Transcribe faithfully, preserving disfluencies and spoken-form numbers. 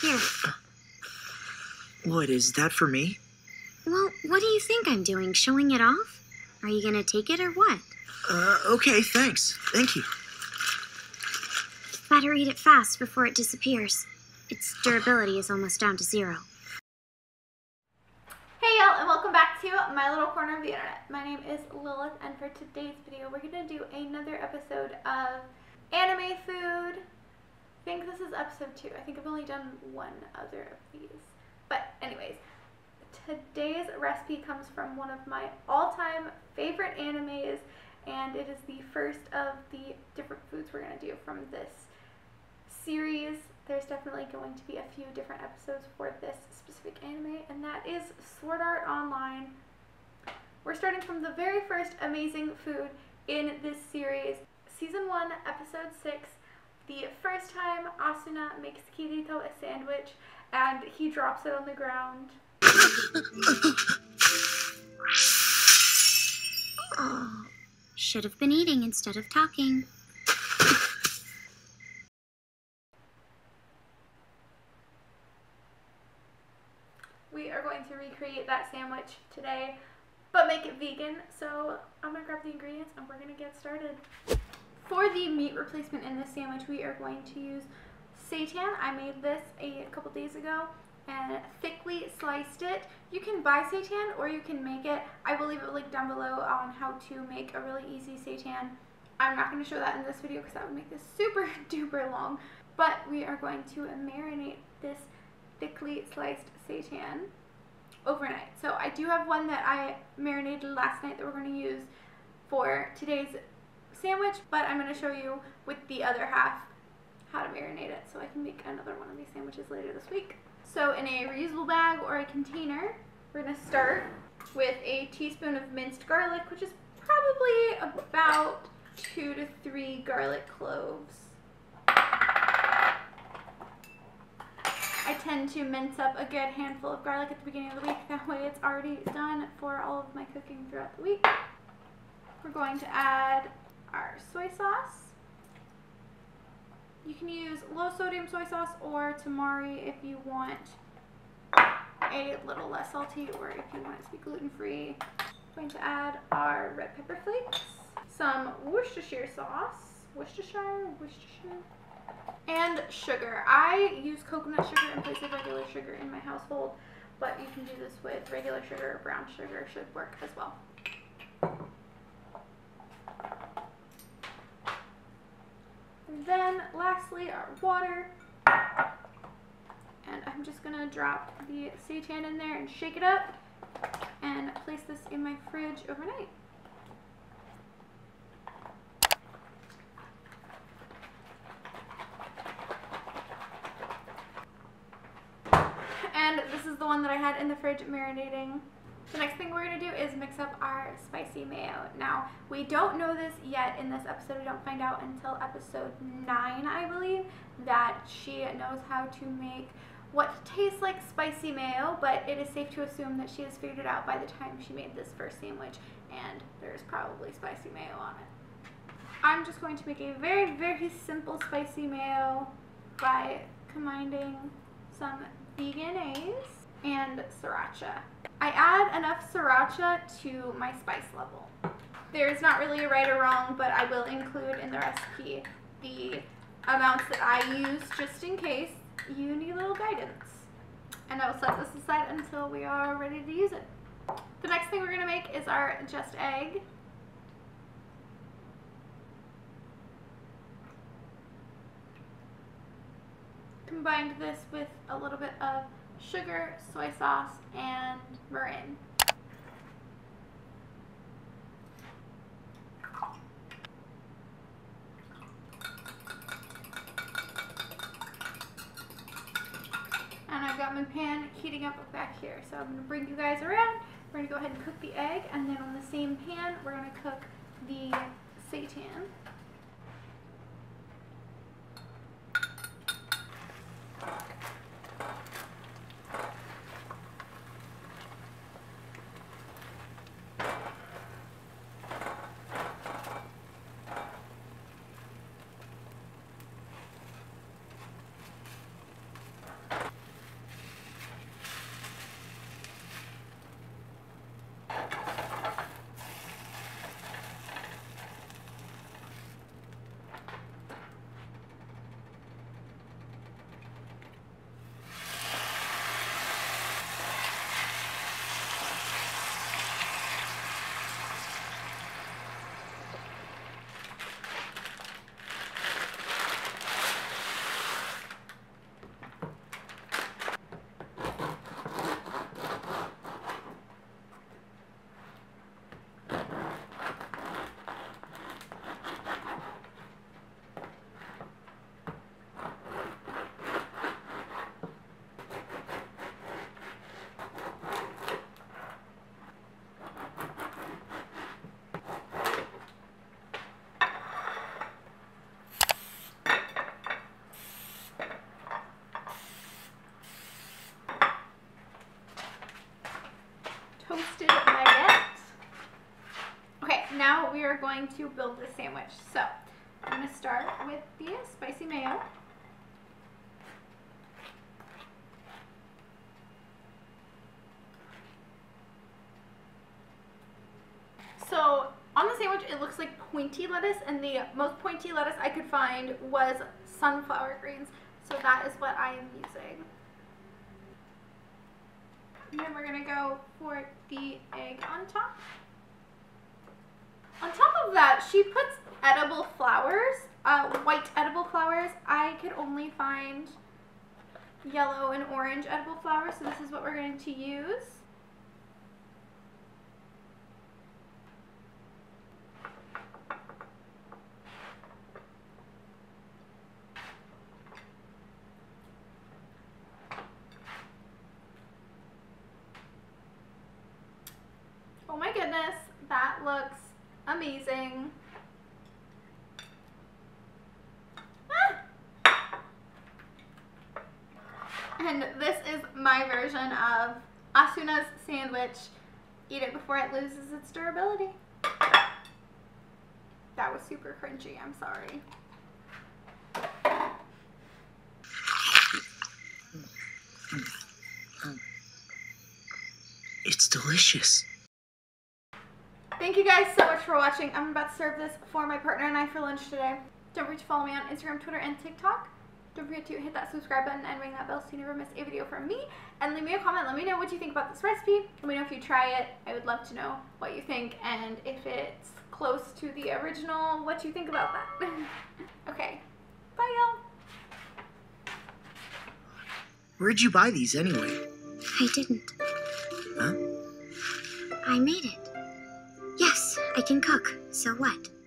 Here. What, is that for me? Well, what do you think I'm doing? Showing it off? Are you gonna take it or what? Uh, okay, thanks. Thank you. Better eat it fast before it disappears. Its durability is almost down to zero. Hey y'all, and welcome back to my little corner of the internet. My name is Lilith, and for today's video, we're gonna do another episode of Anime Food. I think this is episode two. I think I've only done one other of these. But anyways, today's recipe comes from one of my all-time favorite animes, and it is the first of the different foods we're gonna do from this series. There's definitely going to be a few different episodes for this specific anime, and that is Sword Art Online. We're starting from the very first amazing food in this series, Season one, Episode six. The first time Asuna makes Kirito a sandwich, and he drops it on the ground. Oh, should have been eating instead of talking. We are going to recreate that sandwich today, but make it vegan. So I'm gonna grab the ingredients and we're gonna get started. For the meat replacement in this sandwich, we are going to use seitan. I made this a couple days ago and thickly sliced it. You can buy seitan or you can make it. I will leave a link down below on how to make a really easy seitan. I'm not going to show that in this video because that would make this super duper long, but we are going to marinate this thickly sliced seitan overnight. So I do have one that I marinated last night that we're going to use for today's sandwich, but I'm going to show you with the other half how to marinate it so I can make another one of these sandwiches later this week. So in a reusable bag or a container, we're going to start with a teaspoon of minced garlic, which is probably about two to three garlic cloves. I tend to mince up a good handful of garlic at the beginning of the week. That way it's already done for all of my cooking throughout the week. We're going to add our soy sauce. You can use low sodium soy sauce or tamari if you want a little less salty or if you want it to be gluten-free. I'm going to add our red pepper flakes, some Worcestershire sauce, Worcestershire, Worcestershire, and sugar. I use coconut sugar in place of regular sugar in my household, but you can do this with regular sugar or brown sugar should work as well. Then lastly, our water, and I'm just gonna drop the seitan in there and shake it up and place this in my fridge overnight. And this is the one that I had in the fridge marinating. The next thing we're going to do is mix up our spicy mayo. Now, we don't know this yet in this episode. We don't find out until episode nine, I believe, that she knows how to make what tastes like spicy mayo, but it is safe to assume that she has figured it out by the time she made this first sandwich, and there's probably spicy mayo on it. I'm just going to make a very, very simple spicy mayo by combining some vegan eggs and sriracha. I add enough sriracha to my spice level. There's not really a right or wrong, but I will include in the recipe the amounts that I use just in case you need a little guidance. And I will set this aside until we are ready to use it. The next thing we're going to make is our Just Egg. Combined this with a little bit of sugar, soy sauce, and mirin. And I've got my pan heating up back here, so I'm going to bring you guys around. We're going to go ahead and cook the egg, and then on the same pan, we're going to cook the seitan. to build this sandwich. So I'm going to start with the spicy mayo. So on the sandwich, it looks like pointy lettuce, and the most pointy lettuce I could find was sunflower greens. So that is what I am using. And then we're gonna go for the egg on top. On top of that, she puts edible flowers, uh, white edible flowers. I could only find yellow and orange edible flowers, so this is what we're going to use. Amazing. Ah! And this is my version of Asuna's sandwich. Eat it before it loses its durability. That was super crunchy, I'm sorry. It's delicious. Thank you guys so much for watching. I'm about to serve this for my partner and I for lunch today. Don't forget to follow me on Instagram, Twitter, and TikTok. Don't forget to hit that subscribe button and ring that bell so you never miss a video from me. And leave me a comment. Let me know what you think about this recipe. Let me know if you try it. I would love to know what you think and if it's close to the original, what you think about that. Okay. Bye, y'all. Where'd you buy these anyway? I didn't. Huh? I made it. I can cook, so what?